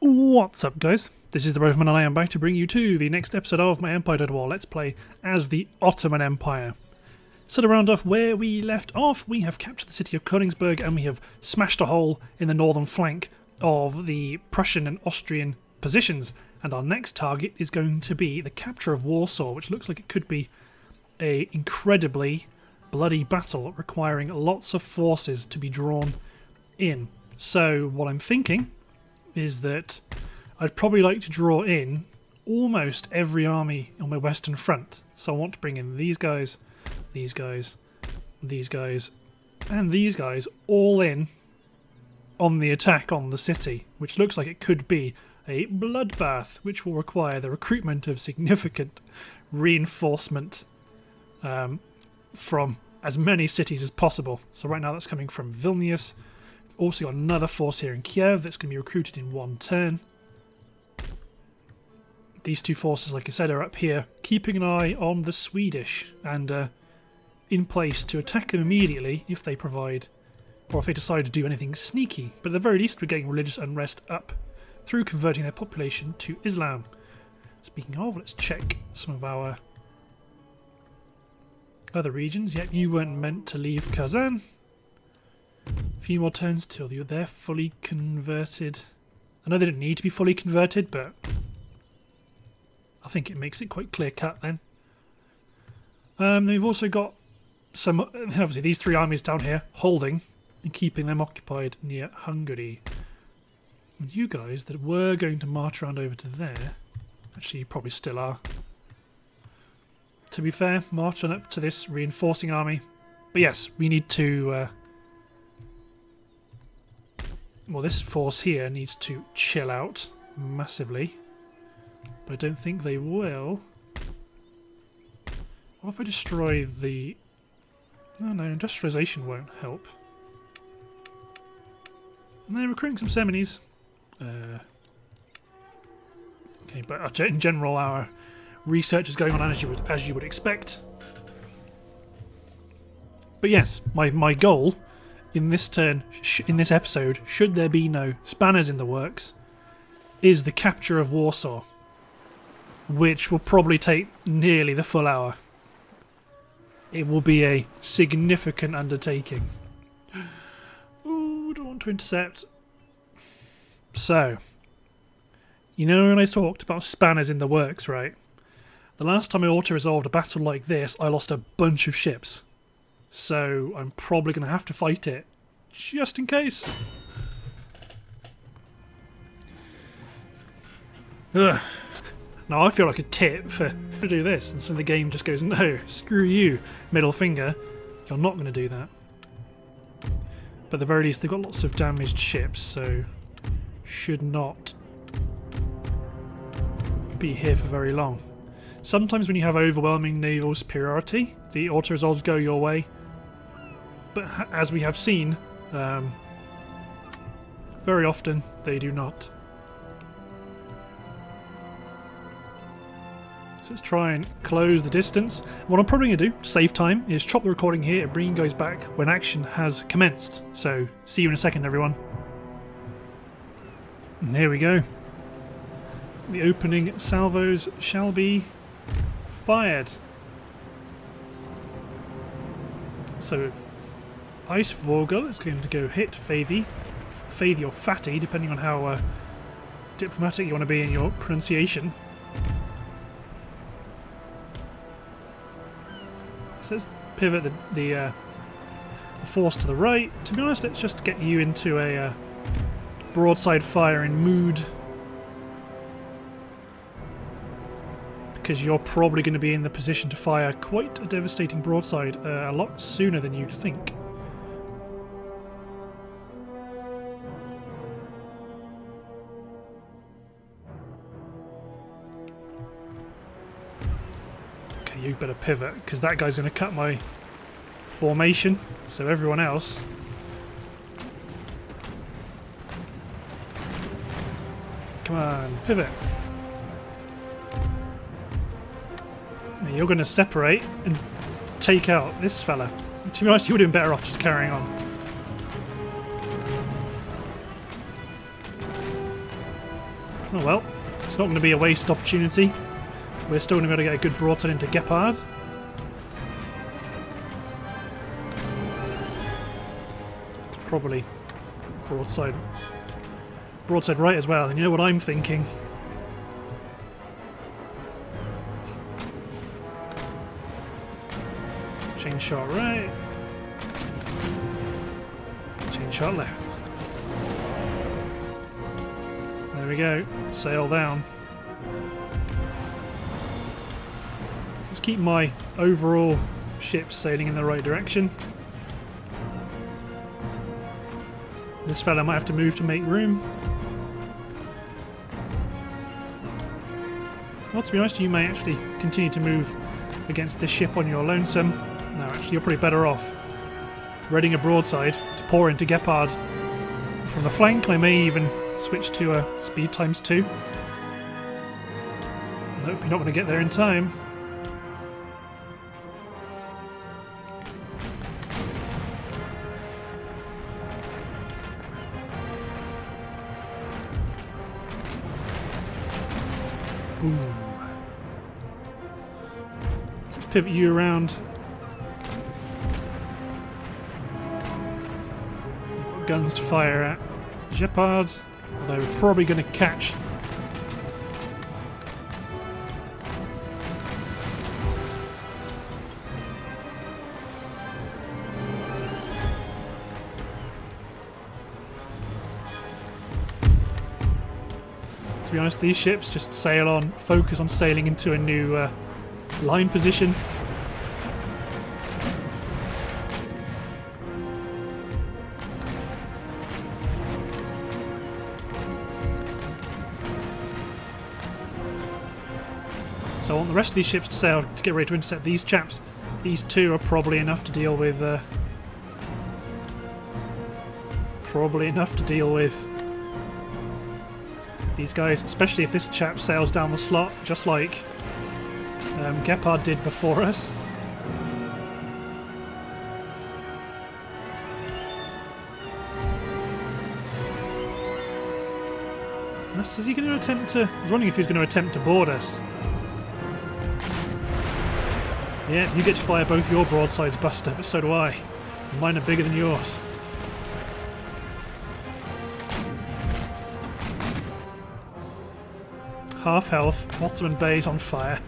What's up, guys? This is the Rifleman, and I am back to bring you to the next episode of my Empire Total War. Let's play as the Ottoman Empire. So to round off where we left off, we have captured the city of Königsberg and we have smashed a hole in the northern flank of the Prussian and Austrian positions. And our next target is going to be the capture of Warsaw, which looks like it could be an incredibly bloody battle requiring lots of forces to be drawn in. So what I'm thinking is that I'd probably like to draw in almost every army on my western front. So I want to bring in these guys, and these guys all in on the attack on the city, which looks like it could be a bloodbath, which will require the recruitment of significant reinforcement from as many cities as possible. So right now that's coming from Vilnius. We've also got another force here in Kiev that's going to be recruited in one turn. These two forces, like I said, are up here, keeping an eye on the Swedish and in place to attack them immediately if they provide, or if they decide to do anything sneaky. But at the very least, we're getting religious unrest up through converting their population to Islam. Speaking of, let's check some of our other regions. Yep, you weren't meant to leave Kazan. A few more turns till they're fully converted. I know they don't need to be fully converted, but I think it makes it quite clear-cut then. They've also got some, obviously these three armies down here, holding and keeping them occupied near Hungary. And you guys that were going to march around over to there, actually you probably still are. To be fair, march on up to this reinforcing army. But yes, we need to, well, this force here needs to chill out massively. But I don't think they will. What if I destroy the... Oh no, industrialization won't help. And they're recruiting some Seminis. Okay, but in general our research is going on as you would expect. But yes, my goal in this turn, in this episode, should there be no spanners in the works, is the capture of Warsaw, which will probably take nearly the full hour. It will be a significant undertaking. Ooh, don't want to intercept. So, you know when I talked about spanners in the works, right? The last time I auto-resolved a battle like this, I lost a bunch of ships. So I'm probably going to have to fight it, just in case. Ugh. Now I feel like a tit for to do this, and so the game just goes, no, screw you, middle finger, you're not going to do that. But at the very least, they've got lots of damaged ships, so should not be here for very long. Sometimes when you have overwhelming naval superiority, the auto-resolves go your way, but as we have seen, very often they do not. Let's try and close the distance. What I'm probably going to do, to save time, is chop the recording here and bring you guys back when action has commenced. So, see you in a second, everyone. And there we go. The opening salvos shall be fired. So, Ice Vogel is going to go hit Favi. Favi or Fatty, depending on how diplomatic you want to be in your pronunciation. Let's pivot the force to the right. To be honest, let's just get you into a broadside firing mood, because you're probably going to be in the position to fire quite a devastating broadside a lot sooner than you'd think. You better pivot, because that guy's going to cut my formation, so everyone else. Come on, pivot. Now you're going to separate and take out this fella. To be honest, you would have been better off just carrying on. Oh well, it's not going to be a waste opportunity. We're still going to be able to get a good broadside into Gepard. Probably broadside right as well. And you know what I'm thinking? Chain shot right. Chain shot left. There we go. Sail down. Let's keep my overall ship sailing in the right direction. This fella might have to move to make room. Well, to be honest, you may actually continue to move against this ship on your lonesome. No, actually, you're probably better off reading a broadside to pour into Gepard. From the flank, I may even switch to a speed ×2. Nope, you're not going to get there in time. Ooh. Let's pivot you around. We've got guns to fire at Gepard, although we're probably going to catch honest, these ships just sail on, focus on sailing into a new line position. So I want the rest of these ships to sail to get ready to intercept these chaps. These two are probably enough to deal with these guys, especially if this chap sails down the slot, just like Gepard did before us. Unless, is he going to attempt to... I was wondering if he was going to attempt to board us. Yeah, you get to fire both your broadsides, Buster, but so do I. Mine are bigger than yours. Half health, Ottoman Bay's on fire. So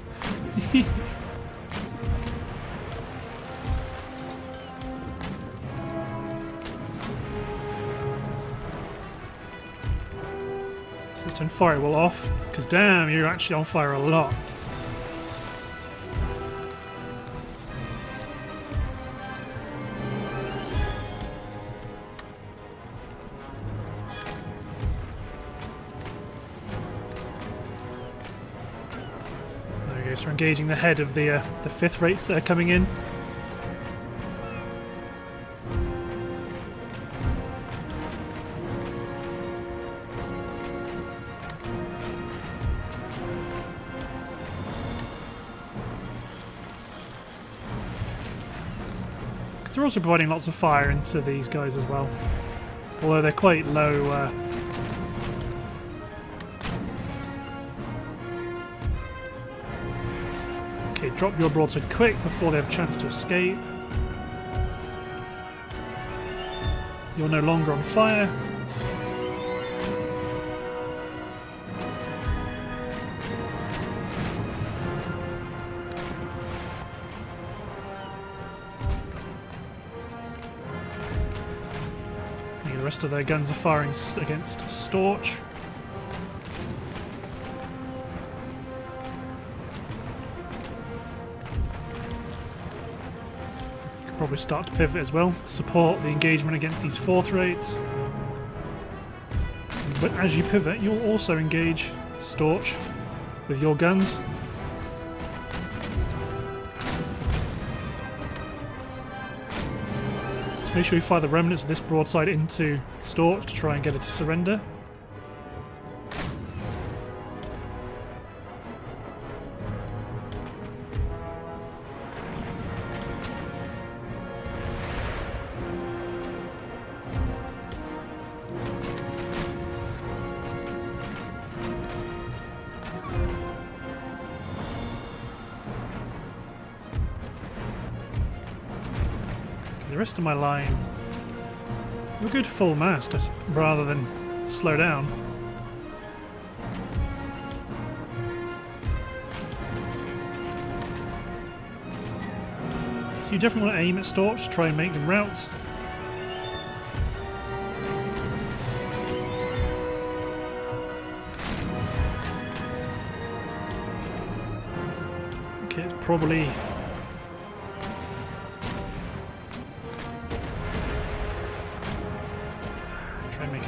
let's turn firewall off, because damn, you're actually on fire a lot. So we're engaging the head of the fifth rates that are coming in. Because they're also providing lots of fire into these guys as well, although they're quite low. Okay, drop your broadside quick before they have a chance to escape. You're no longer on fire. Okay, the rest of their guns are firing against Storch. Probably start to pivot as well, support the engagement against these fourth rates. But as you pivot, you'll also engage Storch with your guns. Let's make sure we fire the remnants of this broadside into Storch to try and get it to surrender. rest of my line a good full mast rather than slow down. So you definitely want to aim at Storch to try and make them rout. Okay, it's probably...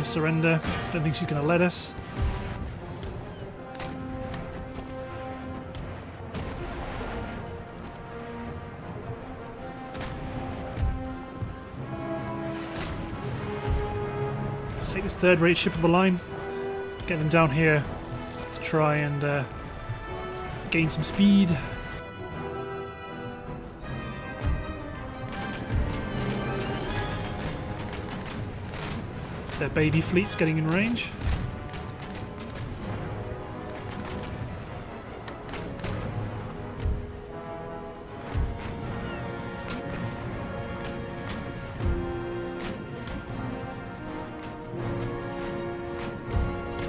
surrender. Don't think she's going to let us. Let's take this third-rate ship of the line. Get them down here to try and gain some speed. Their baby fleet's getting in range.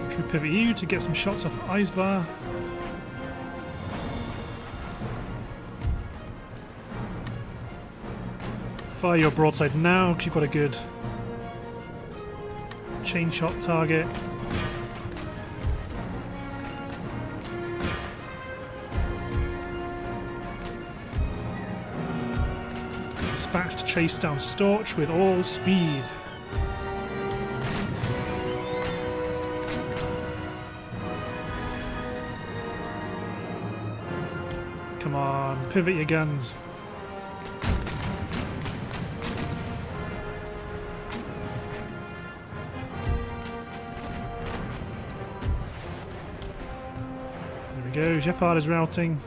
Should we pivot you to get some shots off Eisbar? Fire your broadside now because you've got a good chain shot target. Dispatch to chase down Storch with all speed. Come on, pivot your guns. Go, Gepard is routing.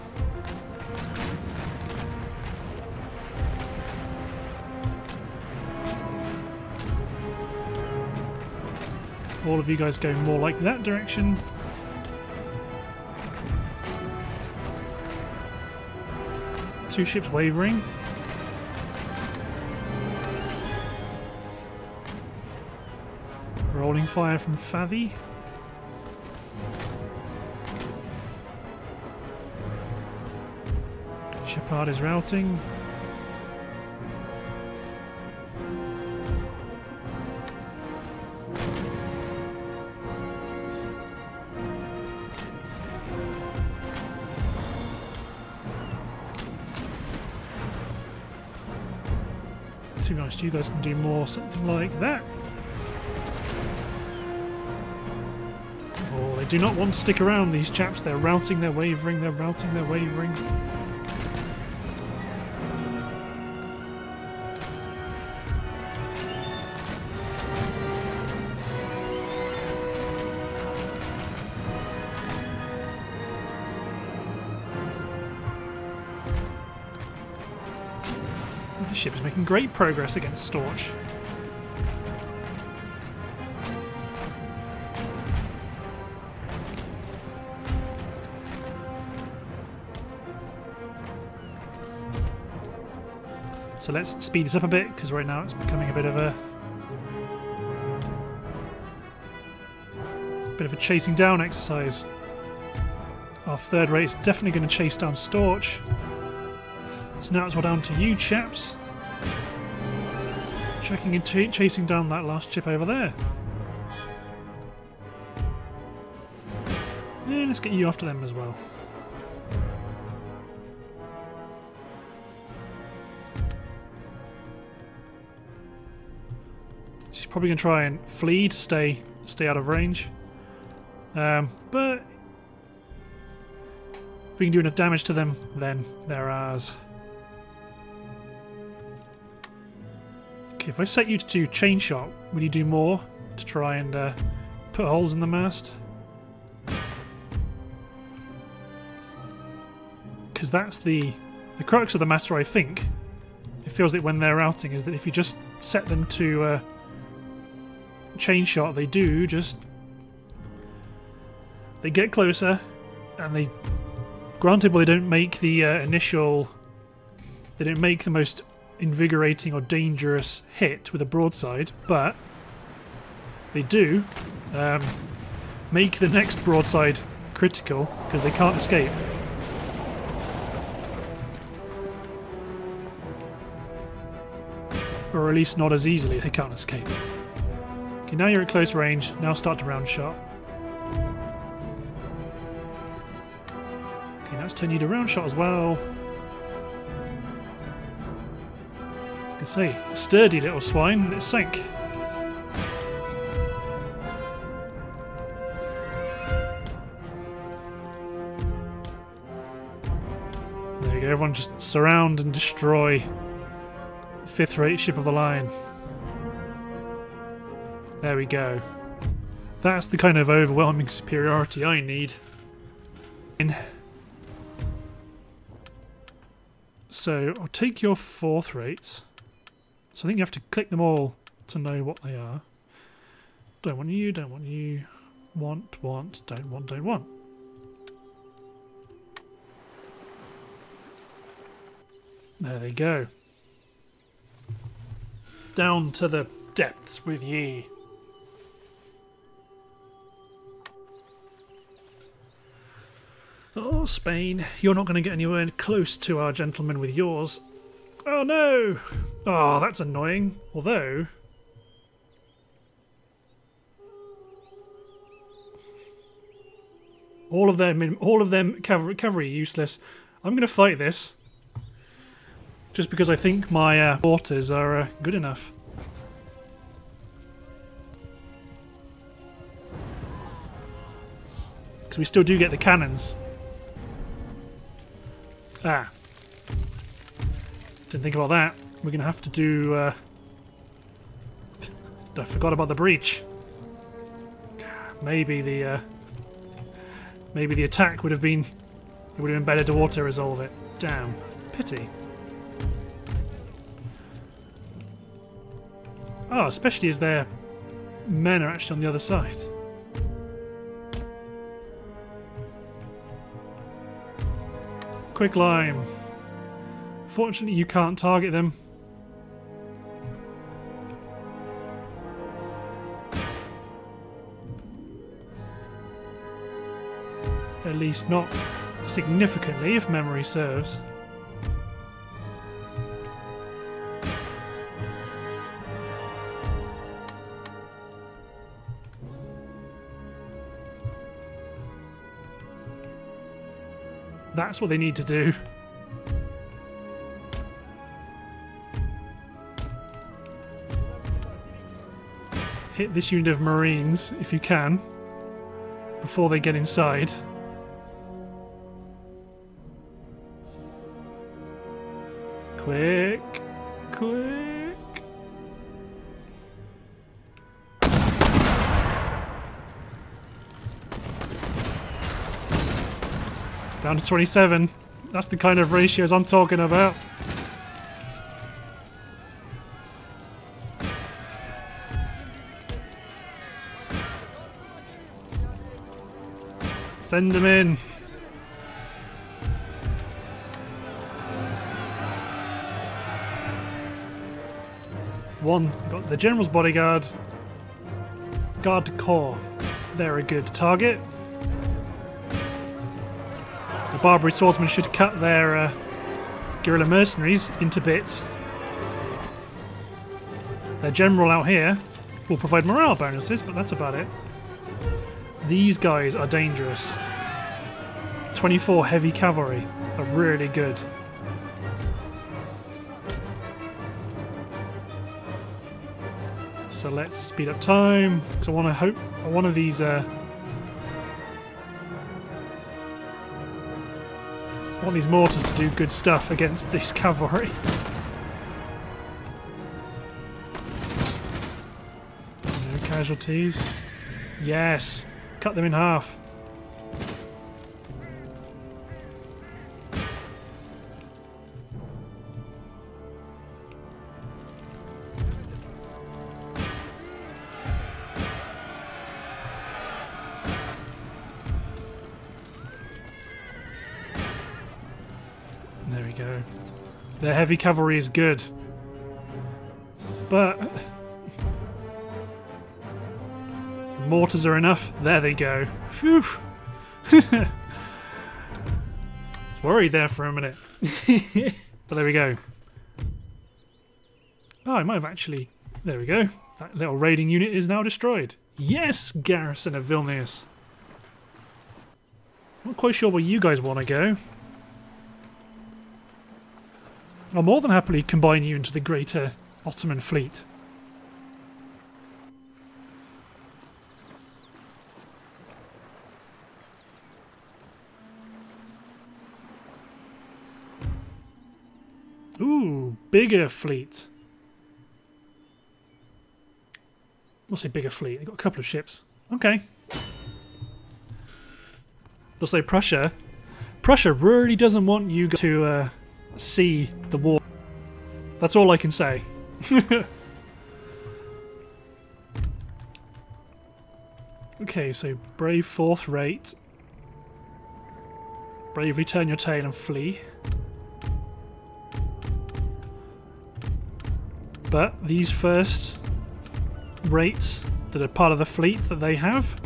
All of you guys go more like that direction. Two ships wavering. Rolling fire from Favi. Gepard is routing. Too nice. You guys can do more, something like that. Oh, they do not want to stick around, these chaps. They're routing, they're wavering, they're routing, they're wavering. Is making great progress against Storch. So let's speed this up a bit because right now it's becoming a bit of a chasing down exercise. Our third rate is definitely going to chase down Storch. So now it's all down to you chaps. Checking and chasing down that last ship over there. Yeah, let's get you after them as well. She's probably going to try and flee to stay out of range. But if we can do enough damage to them, then they're ours. If I set you to do chain shot, will you do more to try and put holes in the mast? Because that's the crux of the matter, I think. It feels like when they're routing is that if you just set them to chain shot, they do just... they get closer, and they... granted, well, they don't make the most invigorating or dangerous hit with a broadside, but they do make the next broadside critical because they can't escape. Or at least not as easily, they can't escape. Okay, now you're at close range, now start to round shot. Okay, now it's turn you to round shot as well. I can say, sturdy little swine, it sank. There you go, everyone just surround and destroy fifth-rate ship of the line. There we go. That's the kind of overwhelming superiority I need. So I'll take your fourth rates. So I think you have to click them all to know what they are. Don't want you, don't want you. Want, don't want, don't want. There they go. Down to the depths with ye. Oh, Spain, you're not going to get anywhere close to our gentlemen with yours. Oh no! Oh, that's annoying. Although, all of them cavalry useless. I'm going to fight this. Just because I think my mortars are good enough. Because we still do get the cannons. Ah. Didn't think about that. We're going to have to do... I forgot about the breach. Maybe the attack would have been... It would have been better to auto-resolve it. Damn. Pity. Oh, especially as their men are actually on the other side. Quicklime. Fortunately, you can't target them. At least not significantly, if memory serves. That's what they need to do. Hit this unit of marines, if you can, before they get inside. Quick, quick. Down to 27. That's the kind of ratios I'm talking about. Send them in. One, got the general's bodyguard. Guard corps. They're a good target. The Barbary Swordsmen should cut their guerrilla mercenaries into bits. Their general out here will provide morale bonuses, but that's about it. These guys are dangerous. 24 heavy cavalry are really good. So let's speed up time, because I want to hope one of these... I want these mortars to do good stuff against this cavalry. No casualties. Yes! Cut them in half. There we go. Their heavy cavalry is good. But the mortars are enough. There they go. Phew. I was worried there for a minute. But there we go. Oh, I might have actually... There we go. That little raiding unit is now destroyed. Yes, garrison of Vilnius. I'm not quite sure where you guys want to go. I'll more than happily combine you into the greater Ottoman fleet. Ooh, bigger fleet. We'll say bigger fleet. They've got a couple of ships. Okay. We'll say Prussia. Prussia really doesn't want you to see the war. That's all I can say. Okay, so brave fourth rate. Bravely turn your tail and flee. But these first... rates that are part of the fleet that they have,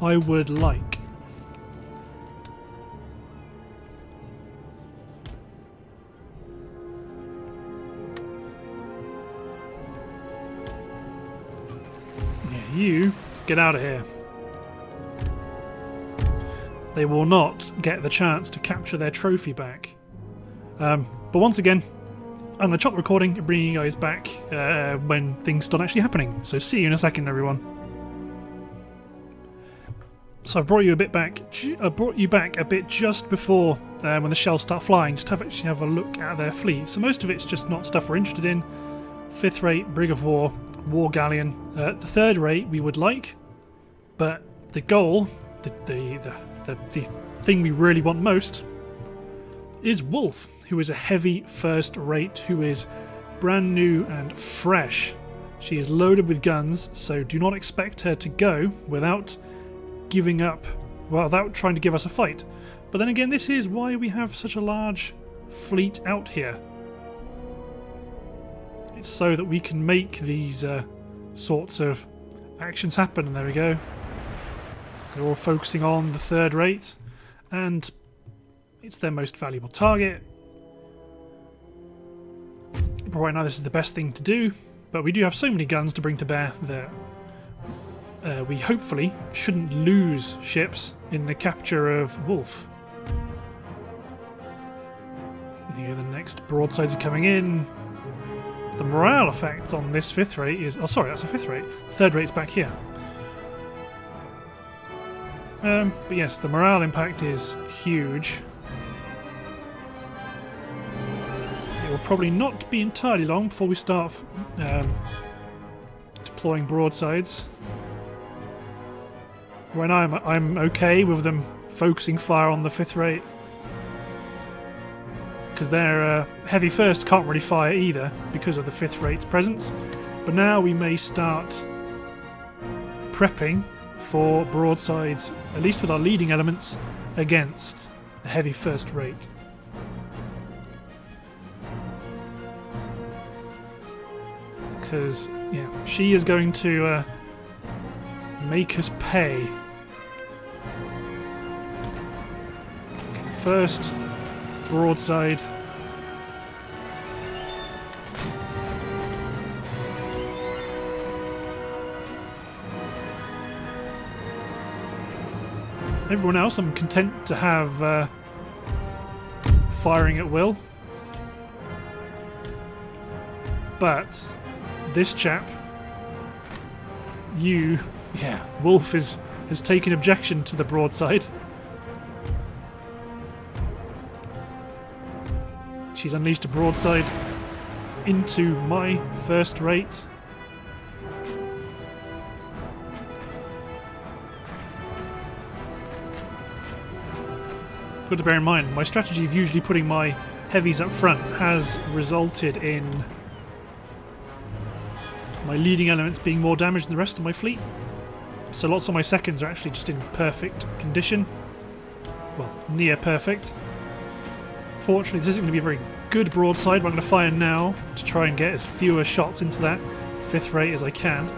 I would like. Yeah, you get out of here. They will not get the chance to capture their trophy back. But once again, I'm going to chop the recording and bring you guys back when things start actually happening. So see you in a second, everyone. So I've brought you a bit back. I brought you back a bit just before when the shells start flying. Just have a look at their fleet. So most of it's just not stuff we're interested in. Fifth rate, brig of war, war galleon. The third rate we would like, but the goal, the thing we really want most, is Wolf, who is a heavy first rate, who is brand new and fresh. She is loaded with guns, so do not expect her to go without giving up, well, without trying to give us a fight. But then again, this is why we have such a large fleet out here. It's so that we can make these sorts of actions happen. And there we go. They're all focusing on the third rate, and it's their most valuable target. Right now this is the best thing to do, but we do have so many guns to bring to bear that we hopefully shouldn't lose ships in the capture of Wolf. Here the next broadsides are coming in. The morale effect on this fifth rate is... oh sorry, that's a fifth rate. Third rate's back here. But yes, the morale impact is huge. It will probably not be entirely long before we start deploying broadsides. When I'm okay with them focusing fire on the fifth rate, because their heavy first can't really fire either because of the fifth rate's presence. But now we may start prepping for broadsides, at least with our leading elements, against the heavy first rate. Because, yeah, she is going to make us pay. Okay, first broadside. Everyone else, I'm content to have firing at will. But... this chap, you, yeah, Wolf has taken objection to the broadside. She's unleashed a broadside into my first rate. Got to bear in mind, my strategy of usually putting my heavies up front has resulted in my leading elements being more damaged than the rest of my fleet. So lots of my seconds are actually just in perfect condition. Well, near perfect. Fortunately, this isn't going to be a very good broadside, but I'm going to fire now to try and get as fewer shots into that fifth rate as I can.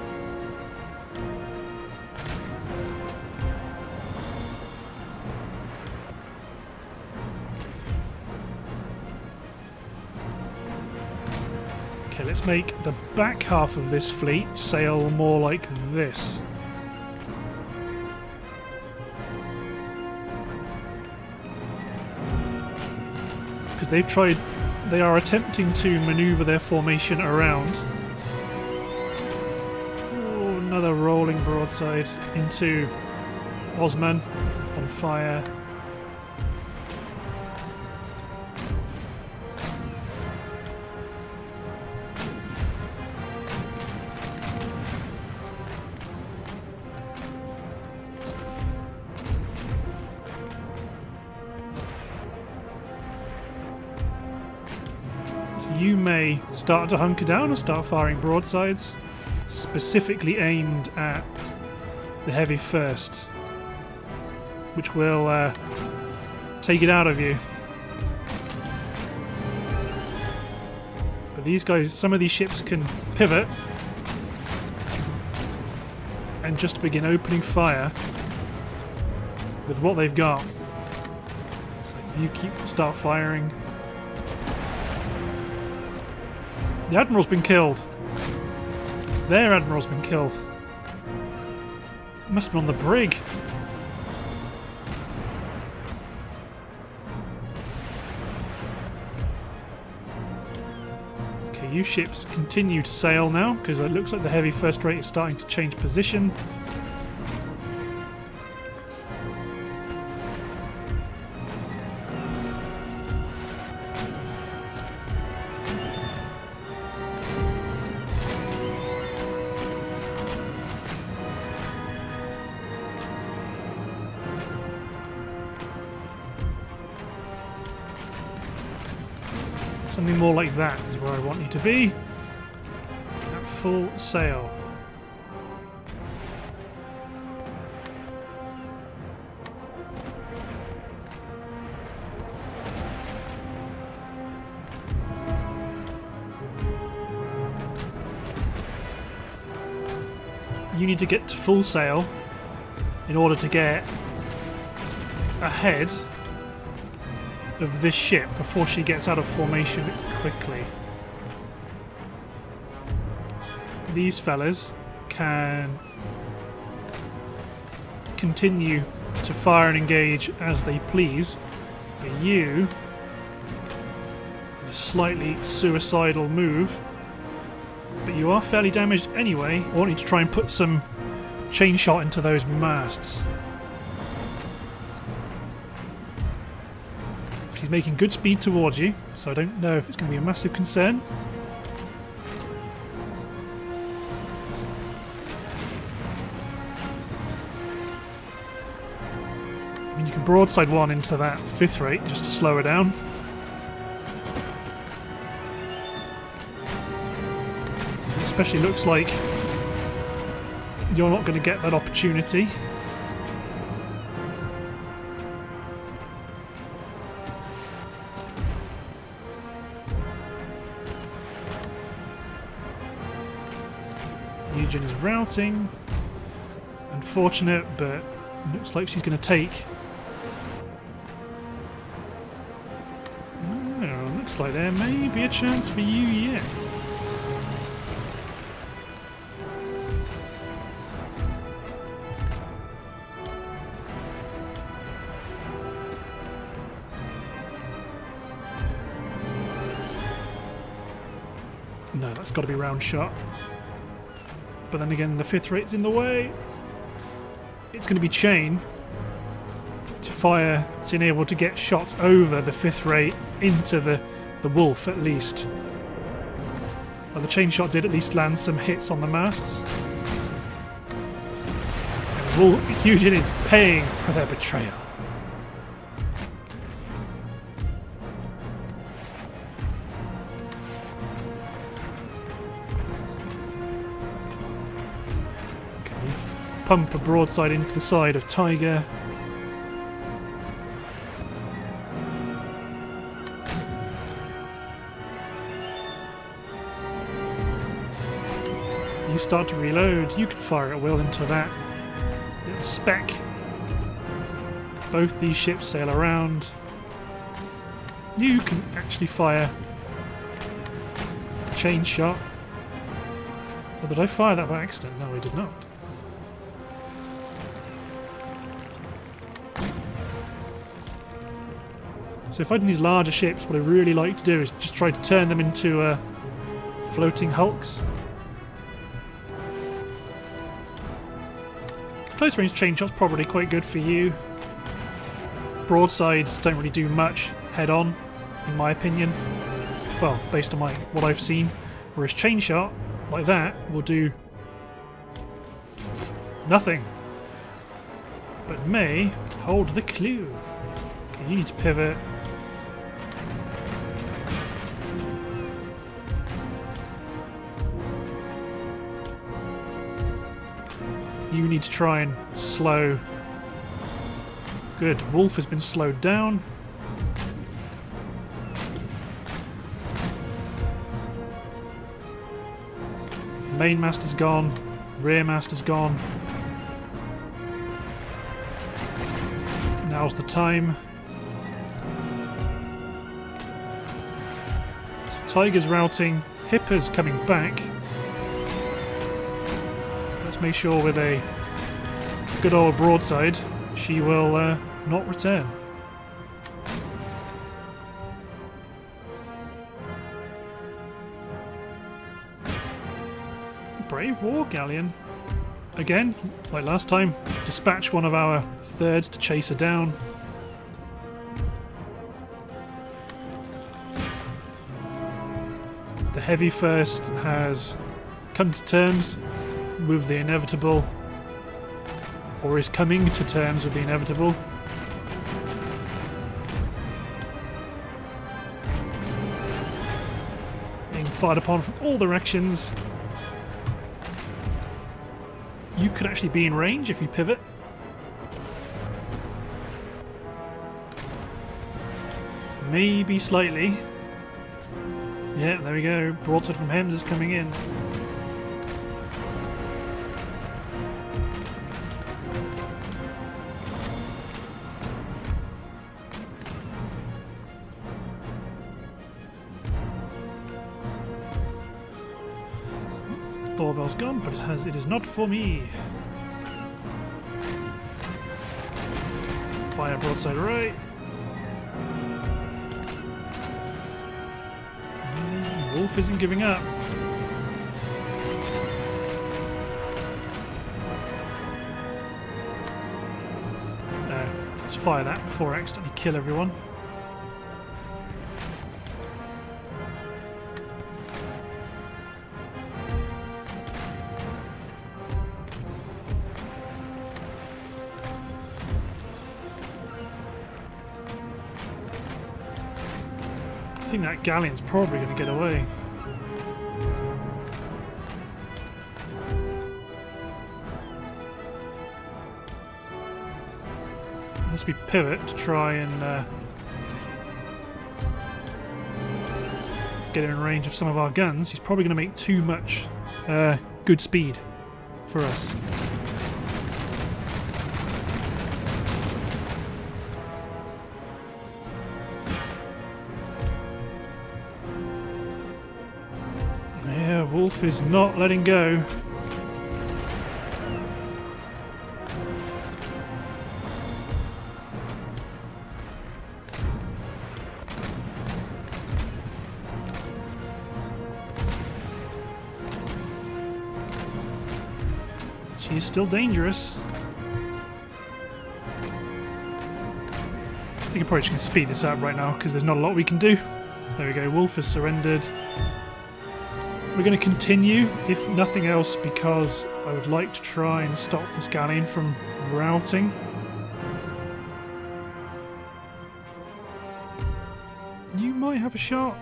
Okay, let's make the back half of this fleet sail more like this. Because they've tried... They are attempting to manoeuvre their formation around. Ooh, another rolling broadside into Osman on fire. Start to hunker down and start firing broadsides, specifically aimed at the heavy first, which will take it out of you. But these guys, some of these ships can pivot and just begin opening fire with what they've got. So if you start firing. The admiral's been killed. Their admiral's been killed. It must have been on the brig. Okay, you ships continue to sail now because it looks like the heavy first rate is starting to change position. Something more like that is where I want you to be. At full sail. You need to get to full sail in order to get ahead of this ship before she gets out of formation quickly. These fellas can continue to fire and engage as they please, but you, in a slightly suicidal move, but you are fairly damaged anyway, wanting to try and put some chain shot into those masts. She's making good speed towards you, so I don't know if it's going to be a massive concern. I mean, you can broadside one into that fifth rate just to slow her down. It especially looks like you're not going to get that opportunity. Is routing. Unfortunate, but looks like she's going to take. Oh, looks like there may be a chance for you yet. No, that's got to be round shot. But then again, the fifth rate's in the way. It's going to be chain to fire to enable to get shots over the fifth rate into the wolf at least. Well, the chain shot did at least land some hits on the masts. And Hugin is paying for their betrayal. Pump a broadside into the side of Tiger. you start to reload, you can fire at will into that little speck. Both these ships sail around. You can actually fire chain shot. Oh, did I fire that by accident? No, I did not. So if I did these larger ships, what I really like to do is just try to turn them into floating hulks. Close range chain shot's probably quite good for you. Broadsides don't really do much head on, in my opinion. Well, based on what I've seen. Whereas chain shot, like that, will do nothing. But may hold the clue. Okay, you need to pivot. You need to try and slow. Good. Wolf has been slowed down. Mainmast is gone. Rearmast is gone. Now's the time. So Tiger's routing. Hipper's coming back. Let's make sure with a good old broadside she will not return. Brave war galleon. Again, like last time, dispatch one of our thirds to chase her down. The heavy first has come to terms with the inevitable, or is coming to terms with the inevitable. Being fired upon from all directions. You could actually be in range if you pivot. Maybe slightly. Yeah, there we go. Broadside from Hems is coming in. Doorbell's gone, but it is not for me. Fire broadside right. Wolf isn't giving up. No, let's fire that before I accidentally kill everyone. I think that galleon's probably going to get away. Unless we pivot to try and get him in range of some of our guns, he's probably going to make too much good speed for us. Wolf is not letting go. She's still dangerous. I think I'm probably just going to speed this up right now because there's not a lot we can do. There we go, Wolf has surrendered. We're going to continue, if nothing else, because I would like to try and stop this galleon from routing. You might have a shot.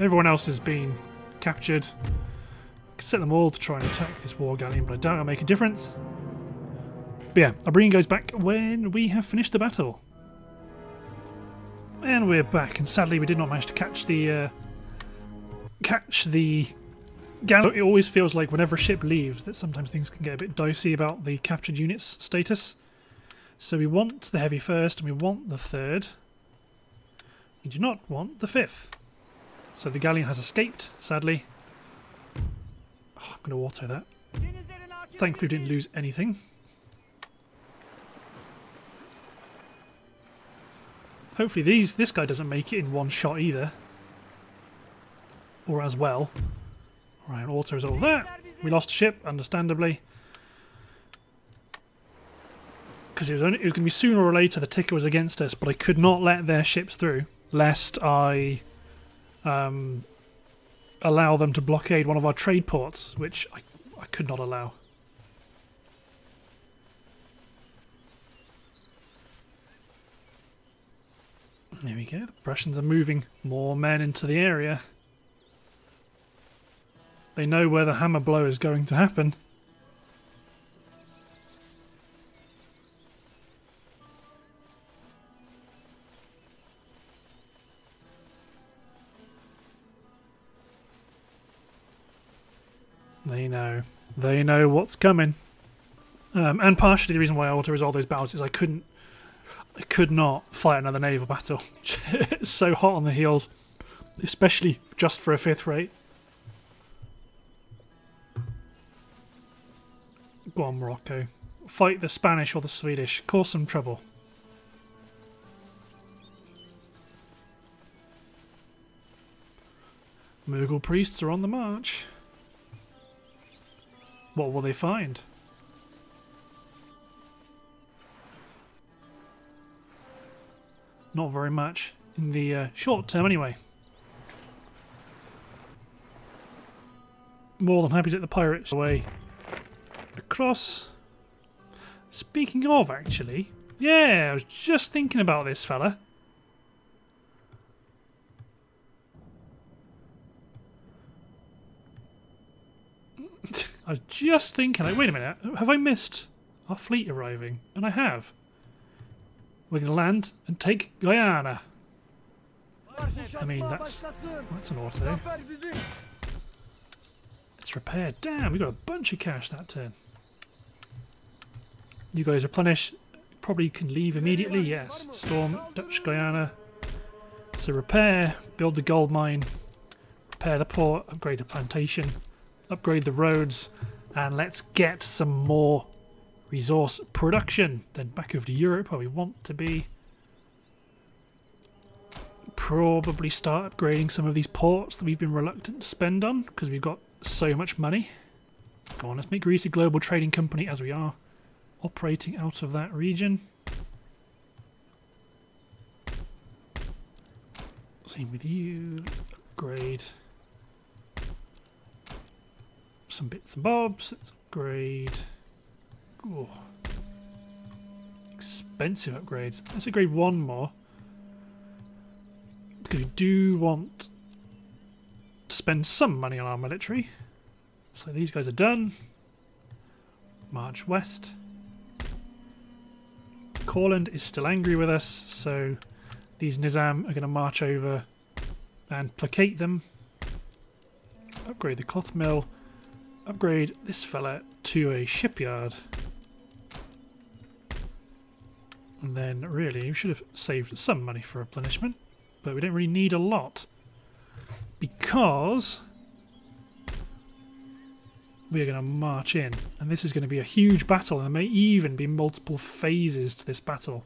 Everyone else has been captured. I could set them all to try and attack this war galleon, but I doubt it'll make a difference. But yeah, I'll bring you guys back when we have finished the battle. And we're back, and sadly we did not manage to catch the Guyana, it always feels like whenever a ship leaves that sometimes things can get a bit dicey about the captured unit's status. So we want the heavy first and we want the third. We do not want the fifth. So the galleon has escaped, sadly. Oh, I'm going to auto that. Thankfully we didn't lose anything. Hopefully this guy doesn't make it in one shot either. Or as well. Right, auto is all that. We lost a ship, understandably. Because it was going to be sooner or later the ticker was against us, but I could not let their ships through, lest I allow them to blockade one of our trade ports, which I could not allow. There we go, the Prussians are moving more men into the area. They know where the hammer blow is going to happen. They know what's coming. And partially the reason why I auto resolve those battles is I could not fight another naval battle. It's so hot on the heels, especially just for a fifth rate. Go on, Morocco. Fight the Spanish or the Swedish. Cause some trouble. Mughal priests are on the march. What will they find? Not very much in the short term anyway. More than happy to get the pirates away across. Speaking of, actually, yeah, I was just thinking about this fella. I was just thinking, like, wait a minute, have I missed our fleet arriving? And I have. We're going to land and take Guyana. I mean, that's an auto. It's repaired. Damn, we got a bunch of cash that turn. You guys replenish. Probably can leave immediately. Yes. Storm Dutch Guyana. So repair, build the gold mine, repair the port, upgrade the plantation, upgrade the roads, and let's get some more resource production. Then back over to Europe where we want to be. Probably start upgrading some of these ports that we've been reluctant to spend on because we've got so much money. Go on, let's make Greece a global trading company as we are operating out of that region. Same with you. Let's upgrade some bits and bobs. Let's upgrade. Ooh. Expensive upgrades. Let's upgrade one more. Because we do want to spend some money on our military. So these guys are done. March west. Courland is still angry with us, so these Nizam are going to march over and placate them. Upgrade the cloth mill. Upgrade this fella to a shipyard. And then, really, we should have saved some money for replenishment, but we don't really need a lot because we're going to march in. And this is going to be a huge battle, and there may even be multiple phases to this battle.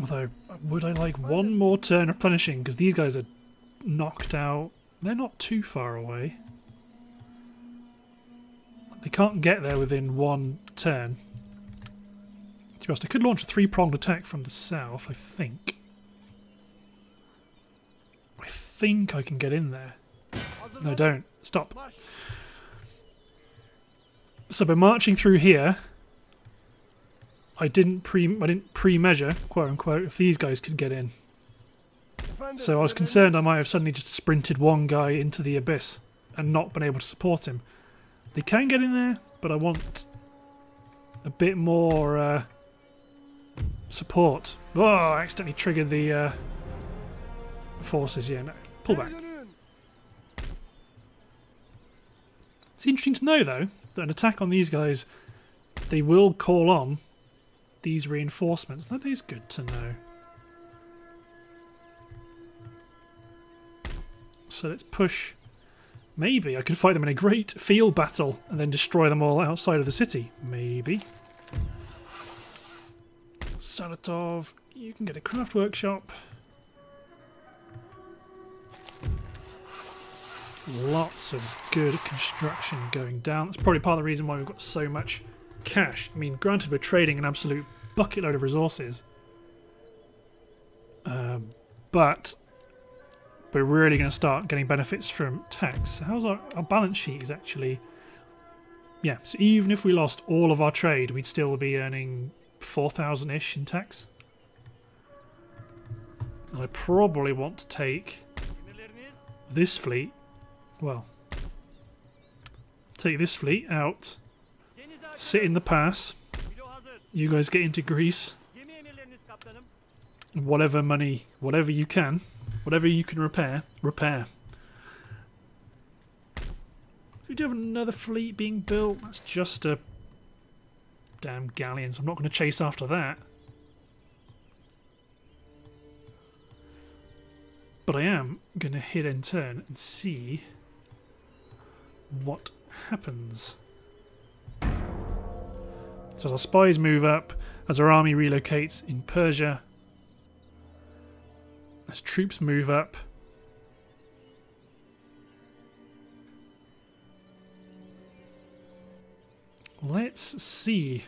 Although, would I like one more turn replenishing? Because these guys are knocked out. They're not too far away. They can't get there within one turn. To be honest, I could launch a three-pronged attack from the south, I think. I think I can get in there. No, don't. Stop. So by marching through here, I didn't pre-measure, quote-unquote, if these guys could get in. So I was concerned I might have suddenly just sprinted one guy into the abyss and not been able to support him. They can get in there, but I want a bit more support. Oh, I accidentally triggered the forces. Yeah, no. Pull back. It's interesting to know, though, that an attack on these guys, they will call on these reinforcements. That is good to know. So let's push. Maybe I could fight them in a great field battle and then destroy them all outside of the city. Maybe. Saratov, you can get a craft workshop. Lots of good construction going down. That's probably part of the reason why we've got so much cash. I mean, granted, we're trading an absolute bucket load of resources. But we're really going to start getting benefits from tax. So how's our balance sheet is actually... Yeah, so even if we lost all of our trade, we'd still be earning 4,000-ish in tax. And I probably want to take this fleet... Well, take this fleet out, sit in the pass, you guys get into Greece, and whatever money, whatever you can repair, repair. So we do have another fleet being built, that's just a damn galleon, so I'm not going to chase after that. But I am going to hit and turn and see... what happens. So as our spies move up, as our army relocates in Persia, as troops move up, let's see.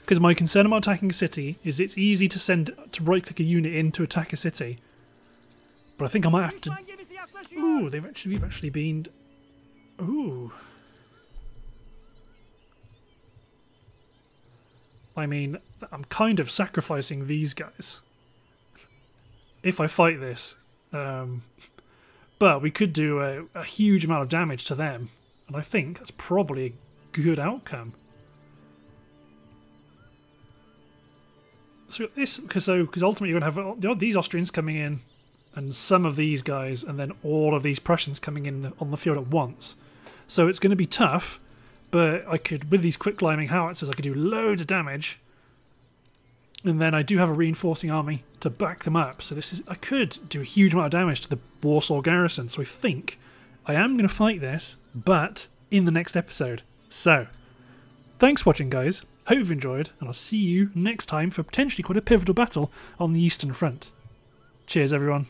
Because my concern about attacking a city is it's easy to right-click a unit in to attack a city. But I think I might have to... Ooh, we've actually been... Ooh. I mean, I'm kind of sacrificing these guys. If I fight this. But we could do a huge amount of damage to them. And I think that's probably a good outcome. So this... Because ultimately you're going to have these Austrians coming in. And some of these guys, and then all of these Prussians coming in on the field at once. So it's going to be tough, but I could, with these quick climbing howitzers, I could do loads of damage. And then I do have a reinforcing army to back them up, so this is, I could do a huge amount of damage to the Warsaw garrison. So I think I am going to fight this, but in the next episode. So, thanks for watching, guys. Hope you've enjoyed, and I'll see you next time for potentially quite a pivotal battle on the Eastern Front. Cheers, everyone.